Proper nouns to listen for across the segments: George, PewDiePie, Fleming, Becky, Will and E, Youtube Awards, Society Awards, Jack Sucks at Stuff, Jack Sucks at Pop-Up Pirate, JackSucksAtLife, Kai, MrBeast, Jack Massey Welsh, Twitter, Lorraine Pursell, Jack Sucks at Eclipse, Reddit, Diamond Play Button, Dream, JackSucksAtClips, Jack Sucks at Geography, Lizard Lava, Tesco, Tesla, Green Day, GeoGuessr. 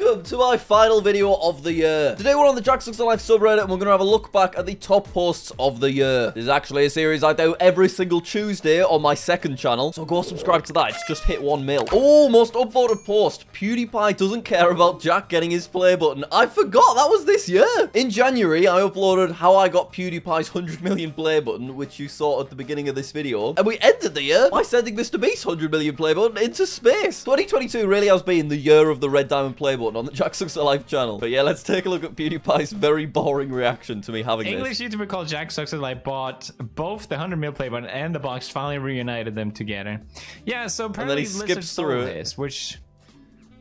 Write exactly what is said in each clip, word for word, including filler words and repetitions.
welcome to my final video of the year. Today we're on the Jack Sucks at Life subreddit and we're going to have a look back at the top posts of the year. This is actually a series I do every single Tuesday on my second channel, so go subscribe to that. It's just hit one mil. Oh, most upvoted post. PewDiePie doesn't care about Jack getting his play button. I forgot that was this year. In January, I uploaded how I got PewDiePie's one hundred million play button, which you saw at the beginning of this video. And we ended the year by sending MrBeast's one hundred million play button into space. twenty twenty-two really has been the year of the red diamond play button on the Jack Sucks at Life channel. But yeah, let's take a look at PewDiePie's very boring reaction to me having English this. YouTuber called Jack Sucks at Life bought both the one hundred mil play button and the box, finally reunited them together. Yeah, so apparently and then he skips through this, it. Which,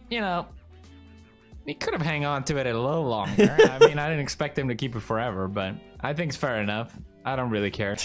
you know, he could have hang on to it a little longer. I mean, I didn't expect him to keep it forever, but I think it's fair enough. I don't really care.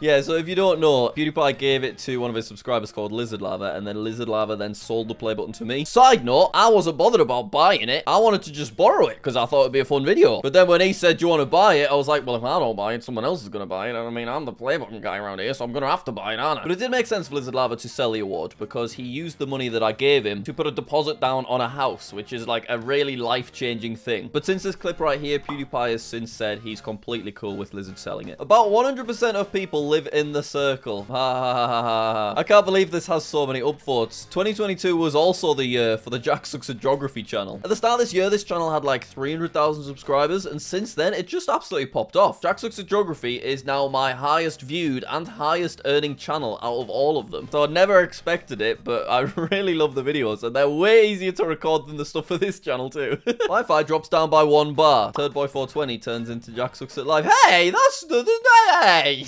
Yeah, so if you don't know, PewDiePie gave it to one of his subscribers called Lizard Lava, and then Lizard Lava then sold the play button to me. Side note, I wasn't bothered about buying it. I wanted to just borrow it because I thought it'd be a fun video. But then when he said, do you want to buy it? I was like, well, if I don't buy it, someone else is going to buy it. I mean, I'm the play button guy around here, so I'm going to have to buy it, aren't I? But it did make sense for Lizard Lava to sell the award because he used the money that I gave him to put a deposit down on a house, which is like a really life-changing thing. But since this clip right here, PewDiePie has since said he's completely cool with Lizard selling it. About one hundred percent of people live in the circle. I can't believe this has so many upvotes. twenty twenty-two was also the year for the Jack Sucks at Geography channel. At the start of this year, this channel had like three hundred thousand subscribers, and since then, it just absolutely popped off. Jack Sucks at Geography is now my highest viewed and highest earning channel out of all of them. So I never expected it, but I really love the videos, and they're way easier to record than the stuff for this channel too. Wi-Fi drops down by one bar. Third Boy four twenty turns into Jack Sucks at Life. Hey, that's the, the hey.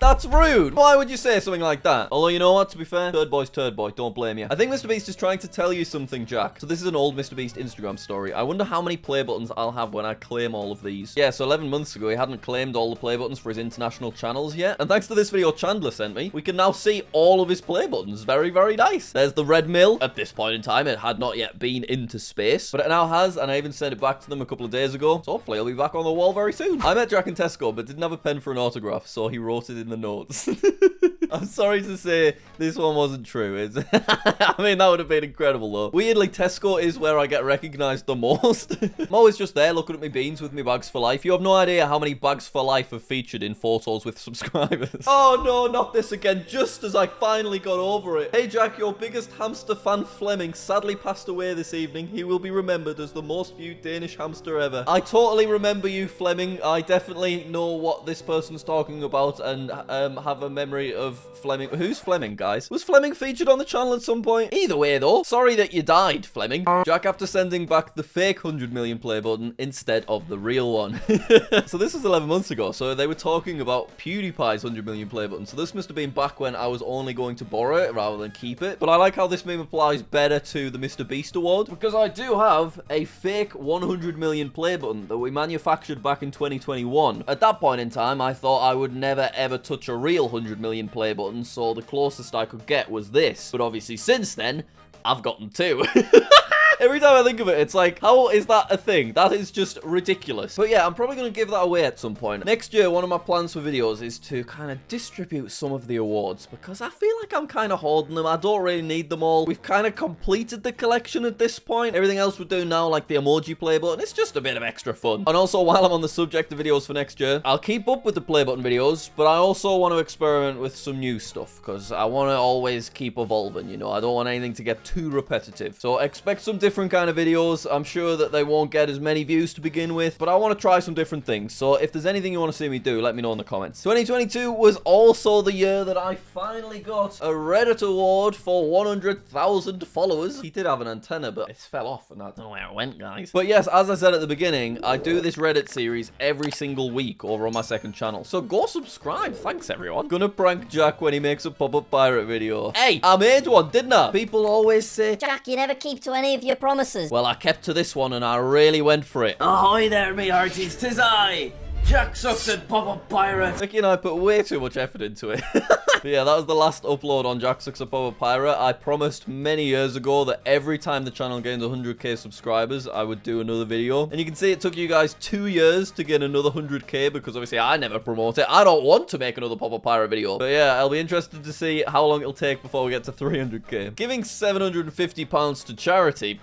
That's rude. Why would you say something like that? Although, you know what, to be fair, Turd Boy's Turd Boy. Don't blame you. I think MrBeast is trying to tell you something, Jack. So this is an old MrBeast Instagram story. I wonder how many play buttons I'll have when I claim all of these. Yeah, so eleven months ago, he hadn't claimed all the play buttons for his international channels yet. And thanks to this video Chandler sent me, we can now see all of his play buttons. Very, very nice. There's the red mill. At this point in time, it had not yet been into space, but it now has, and I even sent it back to them a couple of days ago. So hopefully it'll be back on the wall very soon. I met Jack in Tesco, but didn't have a pen for an autograph, so he wrote it in the notes. I'm sorry to say this one wasn't true. It's I mean, that would have been incredible, though. Weirdly, Tesco is where I get recognized the most. I'm always just there looking at my beans with my bags for life. You have no idea how many bags for life have featured in photos with subscribers. Oh, no, not this again. Just as I finally got over it. Hey, Jack, your biggest hamster fan, Fleming, sadly passed away this evening. He will be remembered as the most viewed Danish hamster ever. I totally remember you, Fleming. I definitely know what this person's talking about and um, have a memory of Fleming. Who's Fleming, guys? Was Fleming featured on the channel at some point? Either way, though, sorry that you died, Fleming. Jack, after sending back the fake one hundred million play button instead of the real one. So this was eleven months ago, so they were talking about PewDiePie's one hundred million play button. So this must have been back when I was only going to borrow it rather than keep it. But I like how this meme applies better to the MrBeast award, because I do have a fake one hundred million play button that we manufactured back in twenty twenty-one. At that point in time, I thought I would never ever touch a real one hundred million play button, so the closest I could get was this. But obviously since then, I've gotten two. Every time I think of it, it's like, how is that a thing? That is just ridiculous. But yeah, I'm probably going to give that away at some point. Next year, one of my plans for videos is to kind of distribute some of the awards, because I feel like I'm kind of hoarding them. I don't really need them all. We've kind of completed the collection at this point. Everything else we're doing now, like the emoji play button, it's just a bit of extra fun. And also, while I'm on the subject of videos for next year, I'll keep up with the play button videos, but I also want to experiment with some new stuff, because I want to always keep evolving, you know? I don't want anything to get too repetitive. So expect some different different kind of videos. I'm sure that they won't get as many views to begin with, but I want to try some different things. So if there's anything you want to see me do, let me know in the comments. twenty twenty-two was also the year that I finally got a Reddit award for one hundred thousand followers. He did have an antenna, but it fell off and I don't know where it went, guys. But yes, as I said at the beginning, I do this Reddit series every single week over on my second channel. So go subscribe. Thanks, everyone. Gonna prank Jack when he makes a pop-up pirate video. Hey, I made one, didn't I? People always say, Jack, you never keep to any of your promises. Well, I kept to this one and I really went for it. Ahoy there, me hearties, tis I, Jack Sucks at Pop-Up Pirate. Becky and I put way too much effort into it. Yeah, that was the last upload on Jack Sucks at Pop-Up Pirate. I promised many years ago that every time the channel gains one hundred K subscribers, I would do another video. And you can see it took you guys two years to get another one hundred K, because obviously I never promote it. I don't want to make another Pop-Up Pirate video. But yeah, I'll be interested to see how long it'll take before we get to three hundred K. Giving seven hundred fifty pounds to charity.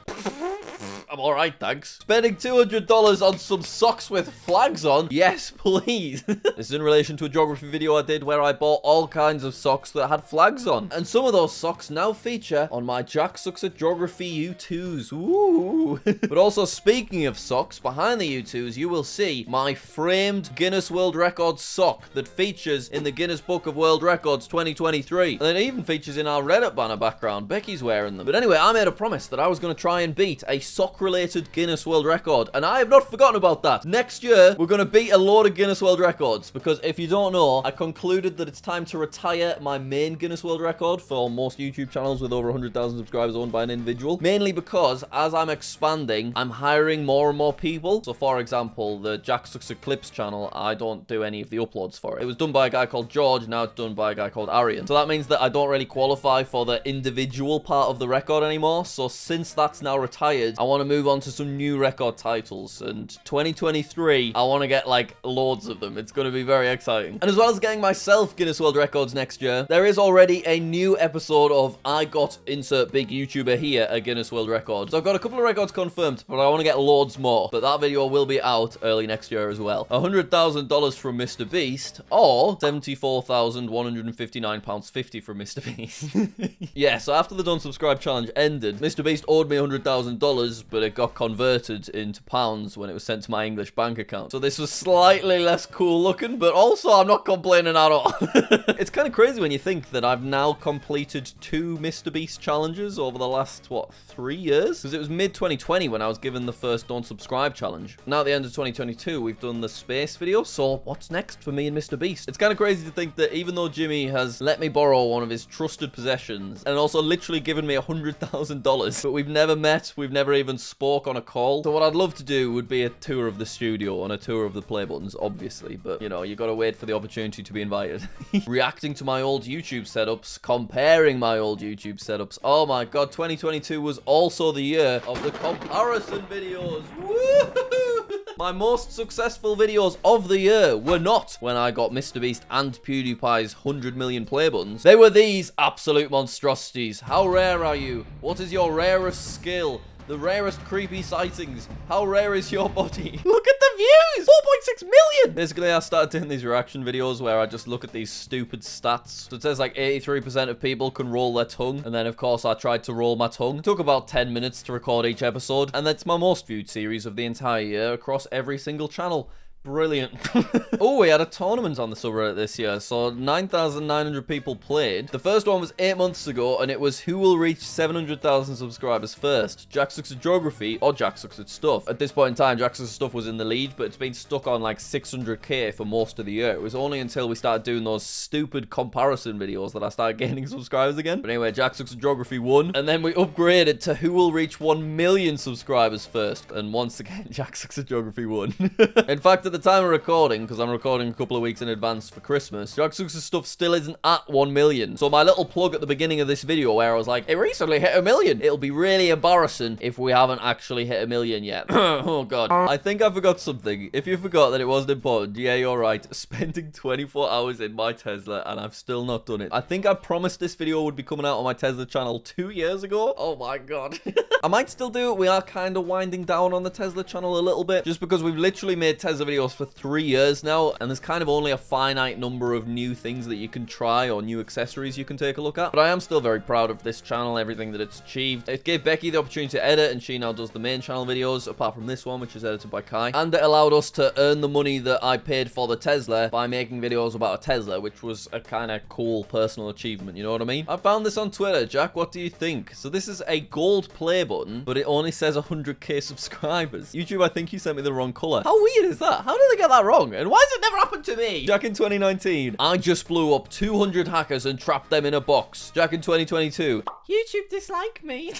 I'm all right, thanks. Spending two hundred dollars on some socks with flags on? Yes, please. This is in relation to a geography video I did where I bought all kinds of socks that had flags on. And some of those socks now feature on my Jack Sucks at Geography U twos. Ooh. But also, speaking of socks, behind the U twos, you will see my framed Guinness World Records sock that features in the Guinness Book of World Records twenty twenty-three. And it even features in our Reddit banner background. Becky's wearing them. But anyway, I made a promise that I was going to try and beat a sock-related Guinness World Record, and I have not forgotten about that. Next year, we're going to beat a load of Guinness World Records, because if you don't know, I concluded that it's time to retire my main Guinness World Record for most YouTube channels with over one hundred thousand subscribers owned by an individual, mainly because as I'm expanding, I'm hiring more and more people. So, for example, the Jack Sucks Eclipse channel, I don't do any of the uploads for it. It was done by a guy called George, now it's done by a guy called Aryan. So that means that I don't really qualify for the individual part of the record anymore. So since that's now retired, I want to move on to some new record titles, and twenty twenty-three, I want to get like loads of them. It's going to be very exciting. And as well as getting myself Guinness World Records next year, there is already a new episode of I Got Insert Big YouTuber Here, a Guinness World Record. So I've got a couple of records confirmed, but I want to get loads more. But that video will be out early next year as well. one hundred thousand dollars from MrBeast, or seventy-four thousand one hundred fifty-nine pounds fifty from MrBeast. Yeah, so after the Don't Subscribe challenge ended, MrBeast owed me one hundred thousand dollars, but it got converted into pounds when it was sent to my English bank account. So this was slightly less cool looking, but also I'm not complaining at all. It's kind of crazy when you think that I've now completed two MrBeast challenges over the last, what, three years? Because it was mid twenty twenty when I was given the first Don't Subscribe challenge. Now at the end of twenty twenty-two, we've done the space video, so what's next for me and MrBeast? It's kind of crazy to think that even though Jimmy has let me borrow one of his trusted possessions and also literally given me one hundred thousand dollars, but we've never met, we've never even spoke on a call. So what I'd love to do would be a tour of the studio and a tour of the play buttons, obviously, but you know, you gotta wait for the opportunity to be invited. Reacting to my old YouTube setups, comparing my old YouTube setups. Oh my god, twenty twenty-two was also the year of the comparison videos. Woo-hoo-hoo! My most successful videos of the year were not when I got MrBeast and PewDiePie's one hundred million play buttons. They were these absolute monstrosities. How rare are you? What is your rarest skill? The rarest creepy sightings. How rare is your body? Look at the views! four point six million! Basically, I started doing these reaction videos where I just look at these stupid stats. So it says like eighty-three percent of people can roll their tongue. And then, of course, I tried to roll my tongue. It took about ten minutes to record each episode. And that's my most viewed series of the entire year across every single channel. Brilliant. Oh, we had a tournament on the subreddit this year, so nine thousand nine hundred people played. The first one was eight months ago, and it was who will reach seven hundred thousand subscribers first, Jack Sucks at Geography or Jack Sucks at Stuff. At this point in time, Jack Sucks at Stuff was in the lead, but it's been stuck on like six hundred K for most of the year. It was only until we started doing those stupid comparison videos that I started gaining subscribers again. But anyway, Jack Sucks at Geography won, and then we upgraded to who will reach one million subscribers first, and once again, Jack Sucks at Geography won. In fact, at the time of recording, because I'm recording a couple of weeks in advance for Christmas, Jack Sucks at Stuff still isn't at one million. So my little plug at the beginning of this video where I was like, it recently hit a million. It'll be really embarrassing if we haven't actually hit a million yet. Oh god. I think I forgot something. If you forgot that it wasn't important, yeah, you're right. Spending twenty-four hours in my Tesla and I've still not done it. I think I promised this video would be coming out on my Tesla channel two years ago. Oh my god. I might still do it. We are kind of winding down on the Tesla channel a little bit just because we've literally made Tesla videos for three years now, and there's kind of only a finite number of new things that you can try or new accessories you can take a look at. But I am still very proud of this channel, everything that it's achieved. It gave Becky the opportunity to edit, and she now does the main channel videos, apart from this one, which is edited by Kai. And it allowed us to earn the money that I paid for the Tesla by making videos about a Tesla, which was a kind of cool personal achievement, you know what I mean? I found this on Twitter. Jack, what do you think? So this is a gold play button, but it only says one hundred K subscribers. YouTube, I think you sent me the wrong color. How weird is that? How did they get that wrong? And why has it never happened to me? Jack in twenty nineteen, I just blew up two hundred hackers and trapped them in a box. Jack in twenty twenty-two, YouTube dislike me.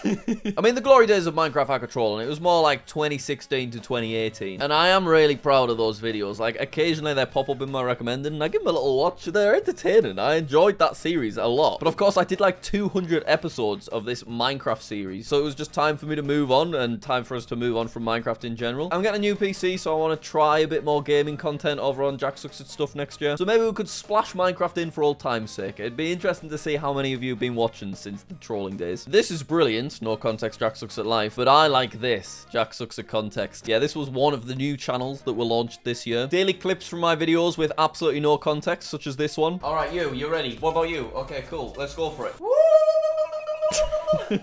I mean, the glory days of Minecraft hacker trolling, it was more like twenty sixteen to twenty eighteen. And I am really proud of those videos. Like, occasionally they pop up in my recommended and I give them a little watch. They're entertaining. I enjoyed that series a lot. But of course, I did like two hundred episodes of this Minecraft series. So it was just time for me to move on and time for us to move on from Minecraft in general. I'm getting a new P C, so I want to try a bit bit more gaming content over on Jack Sucks at Stuff next year. So maybe we could splash Minecraft in for old time's sake. It'd be interesting to see how many of you have been watching since the trolling days. This is brilliant, no context Jack Sucks at Life, but I like this, Jack Sucks at Context. Yeah, this was one of the new channels that were launched this year. Daily clips from my videos with absolutely no context, such as this one. All right, you, you're ready. What about you? Okay, cool. Let's go for it.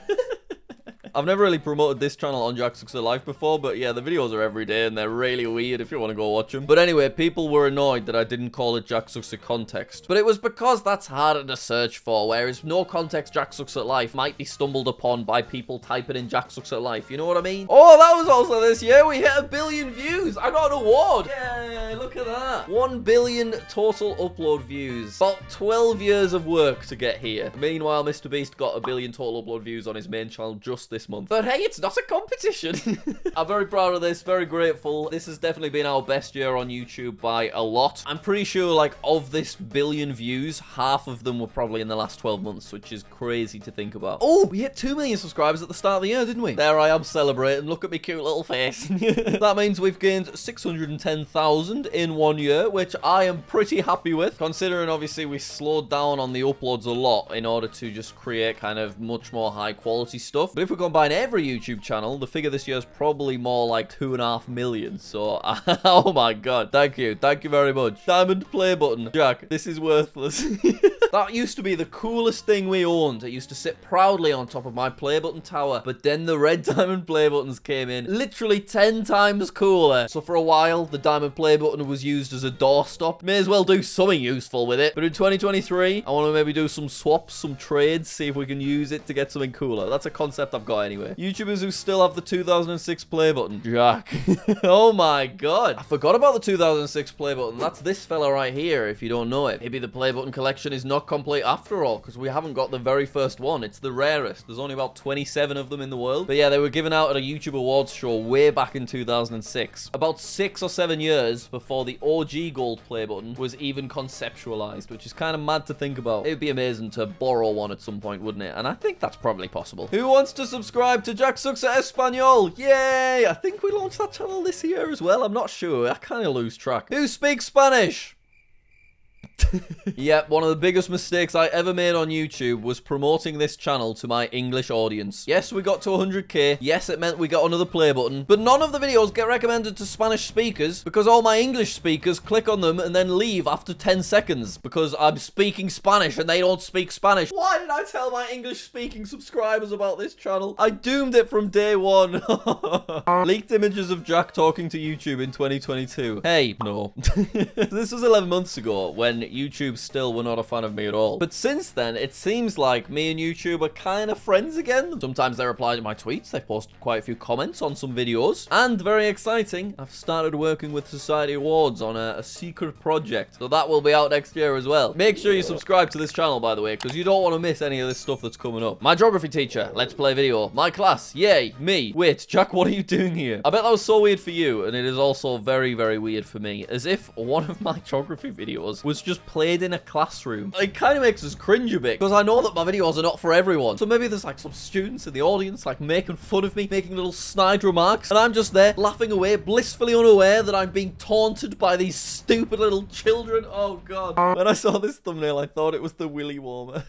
I've never really promoted this channel on Jack Sucks at Life before, but yeah, the videos are every day and they're really weird if you want to go watch them. But anyway, people were annoyed that I didn't call it Jack Sucks at Context, but it was because that's harder to search for, whereas No Context Jack Sucks at Life might be stumbled upon by people typing in Jack Sucks at Life, you know what I mean? Oh, that was also this year, we hit a billion views! I got an award! Yay, look at that! One billion total upload views. About twelve years of work to get here. Meanwhile, MrBeast got a billion total upload views on his main channel just this month. But hey, it's not a competition. I'm very proud of this, very grateful. This has definitely been our best year on YouTube by a lot. I'm pretty sure, like, of this billion views, half of them were probably in the last twelve months, which is crazy to think about. Oh, we hit two million subscribers at the start of the year, didn't we? There I am celebrating. Look at me cute little face. That means we've gained six hundred ten thousand in one year, which I am pretty happy with, considering obviously we slowed down on the uploads a lot in order to just create kind of much more high quality stuff. But if we go combine every YouTube channel, the figure this year is probably more like two and a half million. So, oh my god. Thank you. Thank you very much. Diamond Play Button. Jack, this is worthless. That used to be the coolest thing we owned. It used to sit proudly on top of my Play Button tower. But then the red Diamond Play Buttons came in. Literally ten times cooler. So for a while, the Diamond Play Button was used as a doorstop. May as well do something useful with it. But in twenty twenty-three, I want to maybe do some swaps, some trades, see if we can use it to get something cooler. That's a concept I've got. Anyway, YouTubers who still have the two thousand six Play Button. Jack. Oh my god. I forgot about the two thousand six Play Button. That's this fella right here, if you don't know it. Maybe the Play Button collection is not complete after all, because we haven't got the very first one. It's the rarest. There's only about twenty-seven of them in the world. But yeah, they were given out at a YouTube awards show way back in two thousand six. About six or seven years before the O G Gold Play Button was even conceptualized, which is kind of mad to think about. It would be amazing to borrow one at some point, wouldn't it? And I think that's probably possible. Who wants to subscribe? Subscribe to Jack Sucks at Español. Yay! I think we launched that channel this year as well. I'm not sure. I kind of lose track. Who speaks Spanish? Yep, one of the biggest mistakes I ever made on YouTube was promoting this channel to my English audience. Yes, we got to one hundred K. Yes, it meant we got another play button. But none of the videos get recommended to Spanish speakers because all my English speakers click on them and then leave after ten seconds because I'm speaking Spanish and they don't speak Spanish. Why did I tell my English-speaking subscribers about this channel? I doomed it from day one. Leaked images of Jack talking to YouTube in twenty twenty-two. Hey, no. This was eleven months ago when YouTube still were not a fan of me at all. But since then, it seems like me and YouTube are kind of friends again. Sometimes they reply to my tweets. They've posted quite a few comments on some videos. And very exciting, I've started working with Society Awards on a, a secret project. So that will be out next year as well. Make sure you subscribe to this channel, by the way, because you don't want to miss any of this stuff that's coming up. My geography teacher, let's play video. My class, yay, me. Wait, Jack, what are you doing here? I bet that was so weird for you. And it is also very, very weird for me. As if one of my geography videos was just played in a classroom. It kind of makes us cringe a bit because I know that my videos are not for everyone. So maybe there's like some students in the audience like making fun of me, making little snide remarks, and I'm just there laughing away, blissfully unaware that I'm being taunted by these stupid little children. Oh god. When I saw this thumbnail, I thought it was the willy warmer.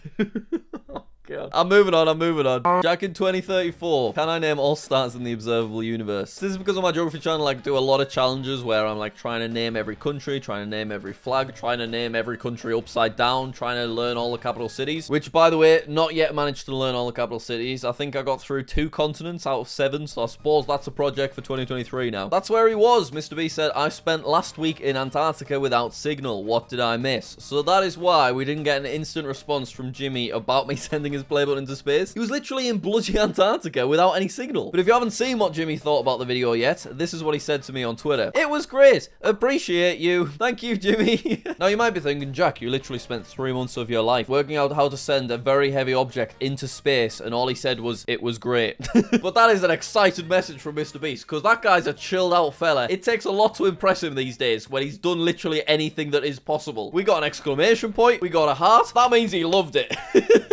God. I'm moving on, I'm moving on. Jack in twenty thirty-four. Can I name all stars in the observable universe? This is because on my geography channel, I do a lot of challenges where I'm like trying to name every country, trying to name every flag, trying to name every country upside down, trying to learn all the capital cities, which by the way, not yet managed to learn all the capital cities. I think I got through two continents out of seven, so I suppose that's a project for twenty twenty-three now. That's where he was. Mister B said, I spent last week in Antarctica without signal. What did I miss? So that is why we didn't get an instant response from Jimmy about me sending his play button into space. He was literally in bloody Antarctica without any signal. But if you haven't seen what Jimmy thought about the video yet, this is what he said to me on Twitter. It was great. Appreciate you. Thank you, Jimmy. Now you might be thinking, Jack, you literally spent three months of your life working out how to send a very heavy object into space, and all he said was, it was great. But that is an excited message from Mister Beast, because that guy's a chilled out fella. It takes a lot to impress him these days when he's done literally anything that is possible. We got an exclamation point. We got a heart. That means he loved it.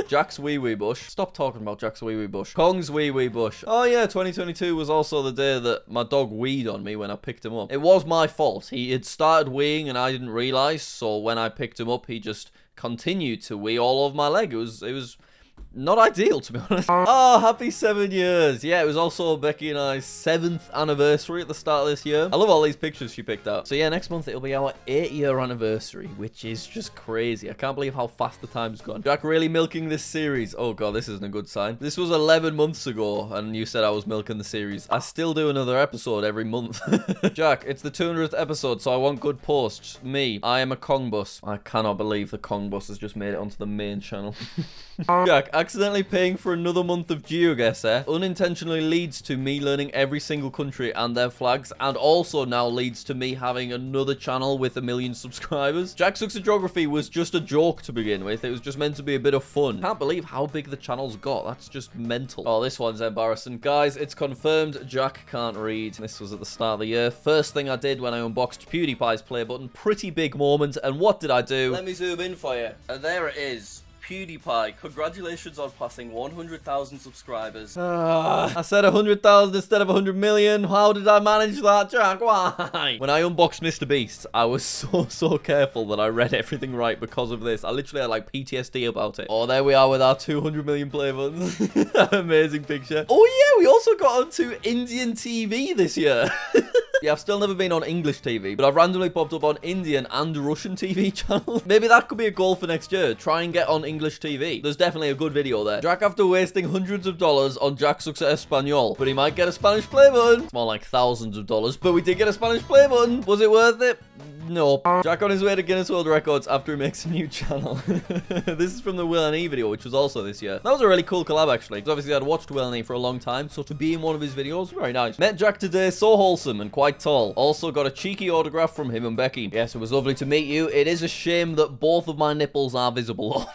Jack's wee wee wee bush. Stop talking about Jack's wee wee bush. Kong's wee wee bush. Oh yeah, twenty twenty-two was also the day that my dog weed on me when I picked him up. It was my fault. He had started weeing and I didn't realize, so when I picked him up, he just continued to wee all over my leg. It was, it was not ideal, to be honest. Oh, happy seven years. Yeah, it was also Becky and I's seventh anniversary at the start of this year. I love all these pictures she picked out. So yeah, next month it'll be our eight-year anniversary, which is just crazy. I can't believe how fast the time's gone. Jack really milking this series. Oh God, this isn't a good sign. This was eleven months ago, and you said I was milking the series. I still do another episode every month. Jack, it's the two hundredth episode, so I want good posts. Me, I am a Kong bus. I cannot believe the Kong bus has just made it onto the main channel. Jack, I accidentally paying for another month of GeoGuessr unintentionally leads to me learning every single country and their flags, and also now leads to me having another channel with a million subscribers. Jack Sucks at Geography was just a joke to begin with. It was just meant to be a bit of fun. Can't believe how big the channel's got. That's just mental. Oh, this one's embarrassing. Guys, it's confirmed Jack can't read. This was at the start of the year. First thing I did when I unboxed PewDiePie's play button. Pretty big moment. And what did I do? Let me zoom in for you. And there it is. PewDiePie, congratulations on passing one hundred thousand subscribers. Uh, I said one hundred thousand instead of one hundred million. How did I manage that, Jack? Why? When I unboxed MrBeast, I was so, so careful that I read everything right because of this. I literally had like P T S D about it. Oh, there we are with our two hundred million play buttons. Amazing picture. Oh yeah, we also got onto Indian T V this year. Yeah, I've still never been on English T V, but I've randomly popped up on Indian and Russian T V channels. Maybe that could be a goal for next year. Try and get on English T V. There's definitely a good video there. Jack, after wasting hundreds of dollars on Jack Sucks at Español, but he might get a Spanish play button. It's more like thousands of dollars, but we did get a Spanish play button. Was it worth it? No. Jack on his way to Guinness World Records after he makes a new channel. This is from the Will and E video, which was also this year. That was a really cool collab, actually, because obviously I'd watched Will and E for a long time, so to be in one of his videos, very nice. Met Jack today, so wholesome and quite tall. Also got a cheeky autograph from him and Becky. Yes, it was lovely to meet you. It is a shame that both of my nipples are visible.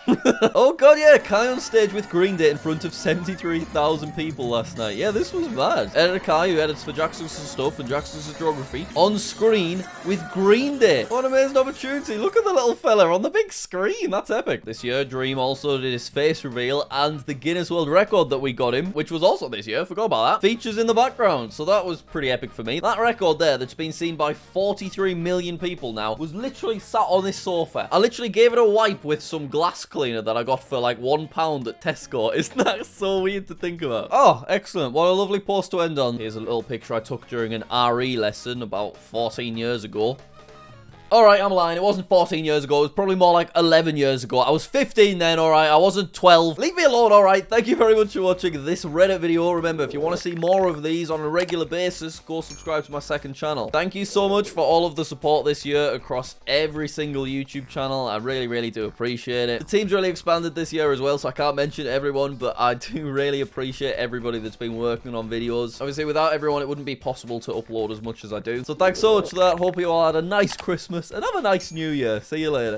Oh God, yeah, Kai on stage with Green Day in front of seventy-three thousand people last night. Yeah, this was mad. Editor Kai, who edits for Jack Sucks at Stuff and Jack Sucks at Geography, on screen with Green Day. It. What an amazing opportunity. Look at the little fella on the big screen. That's epic. This year, Dream also did his face reveal and the Guinness World Record that we got him, which was also this year. Forgot about that. Features in the background. So that was pretty epic for me. That record there that's been seen by forty-three million people now was literally sat on this sofa. I literally gave it a wipe with some glass cleaner that I got for like one pound at Tesco. Isn't that so weird to think about? Oh, excellent. What a lovely post to end on. Here's a little picture I took during an R E lesson about fourteen years ago. Alright, I'm lying. It wasn't fourteen years ago. It was probably more like eleven years ago. I was fifteen then, alright? I wasn't twelve. Leave me alone, alright? Thank you very much for watching this Reddit video. Remember, if you want to see more of these on a regular basis, go subscribe to my second channel. Thank you so much for all of the support this year across every single YouTube channel. I really, really do appreciate it. The team's really expanded this year as well, so I can't mention everyone, but I do really appreciate everybody that's been working on videos. Obviously, without everyone, it wouldn't be possible to upload as much as I do. So thanks so much for that. Hope you all had a nice Christmas. And have a nice new year. See you later.